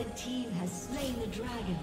Red team has slain the dragon.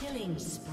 Killing spree.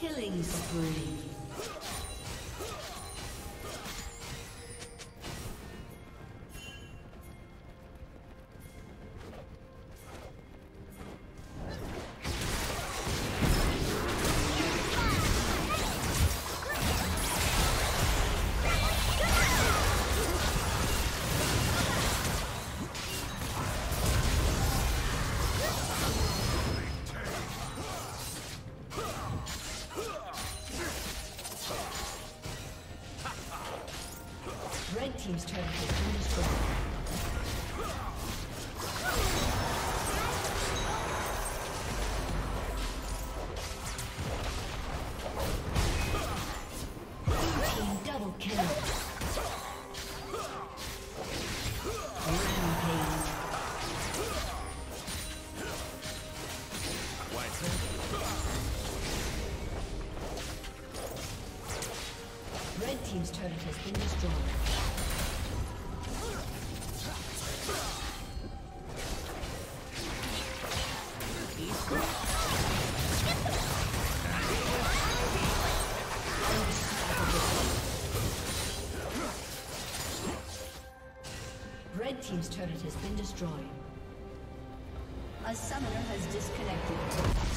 Killing spree. Team's turn to Red Team's turret has been destroyed. Team's turret has been destroyed. A summoner has disconnected.